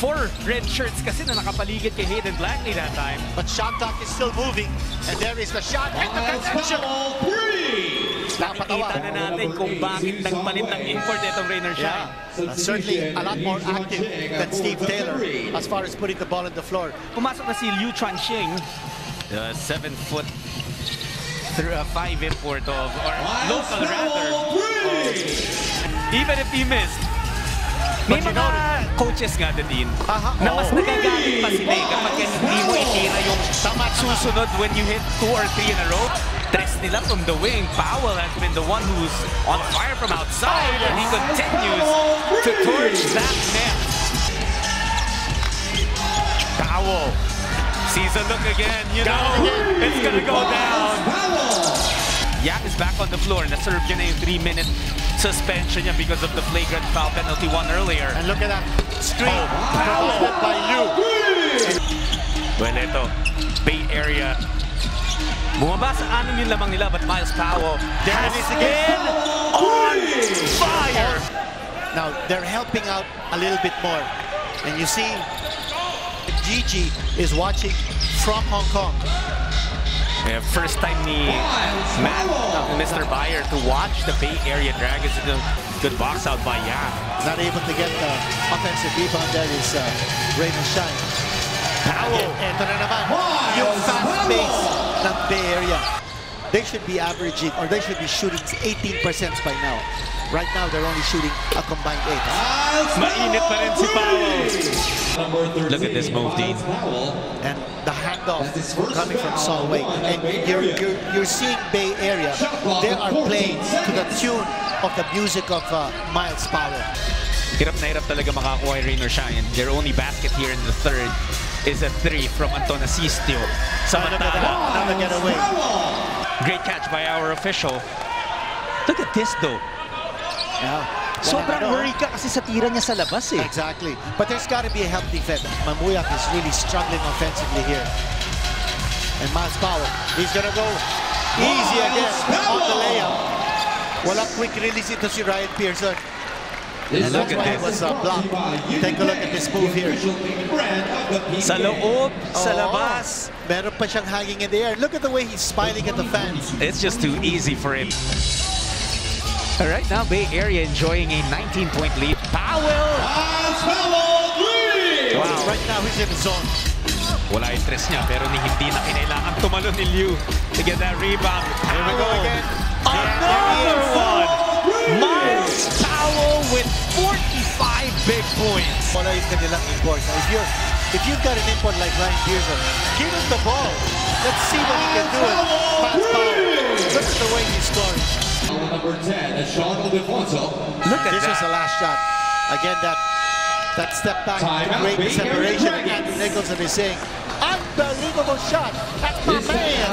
four red shirts kasi na nakapaligid kay Hayden Blackley that time. But Shantak is still moving. And there is the shot and the conclusion. Nakikita na natin kung bakit nagpalit ng import itong Rain or Shine. Certainly a lot more active than Steve Taylor as far as putting the ball on the floor. Pumasok na si Liu Chuanxing. 7'5" import of, or local rather. Even if he missed. May mga coaches nga din na mas nagagalit pa sila kapag hindi mo itira yung tamat susunod when you hit 2 or 3 in a row. Tres nila from the wing. Powell has been the one who's on fire from outside, and he continues to torch that net. Powell sees a look again, you know, it's gonna go down. Yap is back on the floor, and na-serve yun na yung 3-minute suspension niya because of the flagrant foul penalty won earlier. And look at that screen. Powell by Liu. Well, ito, Bay Area. Bumaba sa anong yun lamang nila, but Myles Powell, there it is again, on fire! Now, they're helping out a little bit more. And you see, Gigi is watching from Hong Kong. Yeah, first time ni Matt, Mr. Bayer, to watch the Bay Area Dragons. Good box out by Yan. Not able to get the offensive rebound. That is Rain or Shine. Powell, ito na naman, yung fast pace. Bay Area. They should be averaging, or they should be shooting 18% by now. Right now, they're only shooting a combined 8. Mainit pa rin si Powell. Look at this move, Dean. And the handoff coming from Sol Wei. And you're seeing Bay Area. They are playing to the tune of the music of Myles Powell. Hirap na hirap talaga makakuha Rain or Shine. Their only basket here in the third is a 3 from Anton Asistio. Samantala, get away. Great catch by our official. Look at this though. Yeah. Sobrang worry ka kasi sa tira niya sa labas eh. Exactly. But there's got to be a help defense. Mamuyak is really struggling offensively here. And Myles Powell, he's gonna go easy again on the layup. Wala quick release ito si Ryan Pearson. And look at this. Was blocked. Take a look at this move here. Sa loob, sa labas. Meron pa siyang hanging in the air. Look at the way he's smiling at the fans. It's just too easy for him. All right, now Bay Area enjoying a 19-point lead. Powell! Wow, right now he's in the zone. Wala interest niya, pero ni hindi na kinailangan tumalon ni Liu to get that rebound. Here we go again. Myles Powell with 45 big points. If you've got an import like Ryan Deerza, give him the ball. Let's see what he can do. Look at the way he scored. Number 10, Sean Aldefonso. Look at this. This was the last shot. Again, that step back, great separation. Andrew Nicholson is saying, unbelievable shot. That's my man.